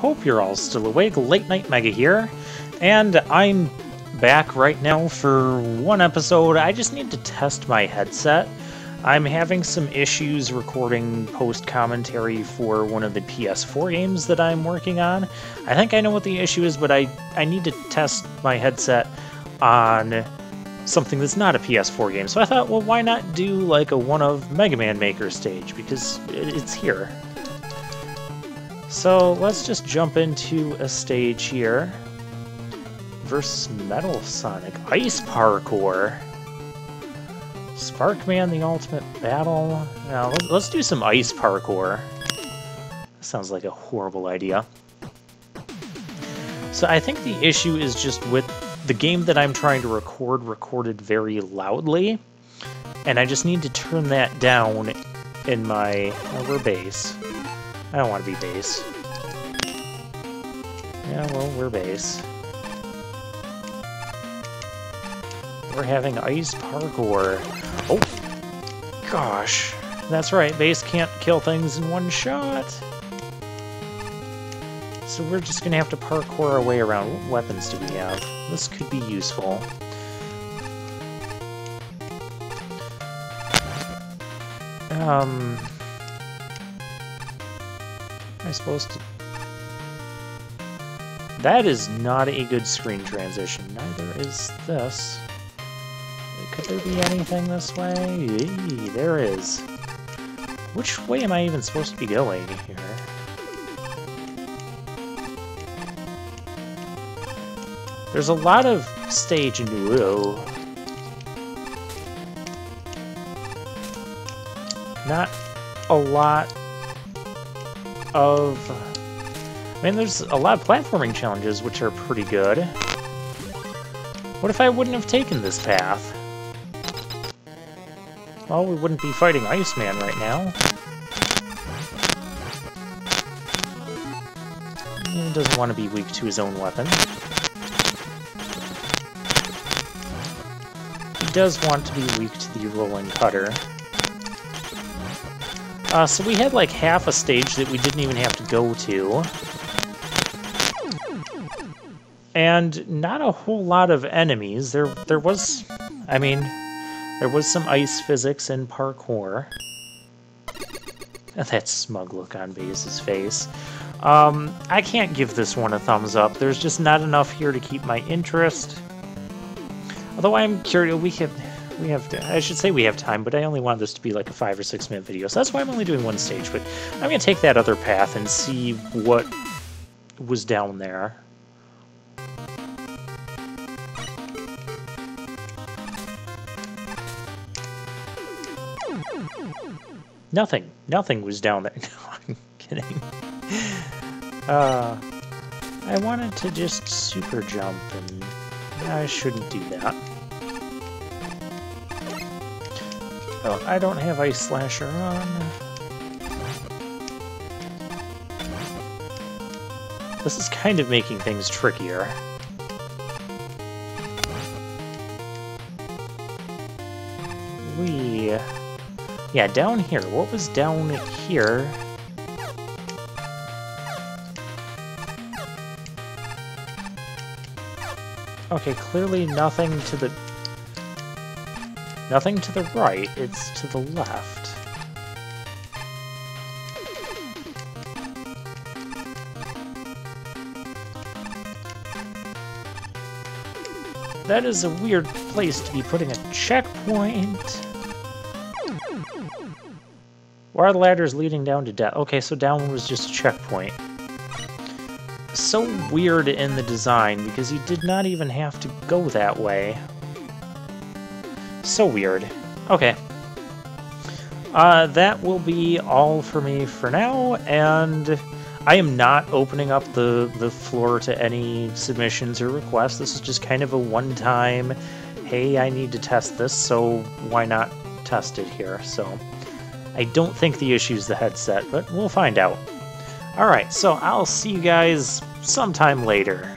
Hope you're all still awake. Late Night Mega here, and I'm back right now for one episode. I just need to test my headset. I'm having some issues recording post-commentary for one of the PS4 games that I'm working on. I think I know what the issue is, but I need to test my headset on something that's not a PS4 game. So I thought, well, why not do like a one of Mega Man Maker stage, because it's here. So let's just jump into a stage here. Versus Metal Sonic. Ice parkour. Sparkman, the ultimate battle. Now, let's do some ice parkour. Sounds like a horrible idea. So I think the issue is just with the game that I'm trying to record recorded very loudly, and I just need to turn that down in my... Oh, we're bass. I don't want to be bass. Yeah, well, we're bass. We're having ice parkour. Oh, gosh. That's right, base can't kill things in one shot. So we're just gonna have to parkour our way around. What weapons do we have? This could be useful. Am I supposed to... That is not a good screen transition. Neither is this. Could there be anything this way? Eee, there is. Which way am I even supposed to be going here? There's a lot of stage in Whoa. Not a lot of... I mean, there's a lot of platforming challenges, which are pretty good. What if I wouldn't have taken this path? Well, we wouldn't be fighting Ice Man right now. He doesn't want to be weak to his own weapon. He does want to be weak to the rolling cutter. So we had like half a stage that we didn't even have to go to. And not a whole lot of enemies. There was... I mean... There was some ice physics in parkour. That smug look on Baze's face. I can't give this one a thumbs up. There's just not enough here to keep my interest. Although I'm curious, I should say we have time, but I only want this to be like a 5 or 6 minute video, so that's why I'm only doing one stage. But I'm gonna take that other path and see what was down there. Nothing was down there. No, I'm kidding. I wanted to just super jump, and I shouldn't do that. Oh, I don't have Ice Slasher on. This is kind of making things trickier. Yeah, down here. What was down here? Okay, clearly nothing to the right. It's to the left. That is a weird place to be putting a checkpoint. Wire ladders leading down to death. Okay, so down was just a checkpoint. So weird in the design, because he did not even have to go that way. So weird. Okay. That will be all for me for now, and I am not opening up the floor to any submissions or requests. This is just kind of a one-time, hey, I need to test this, so why not test it here, so... I don't think the issue is the headset, but we'll find out. Alright, so I'll see you guys sometime later.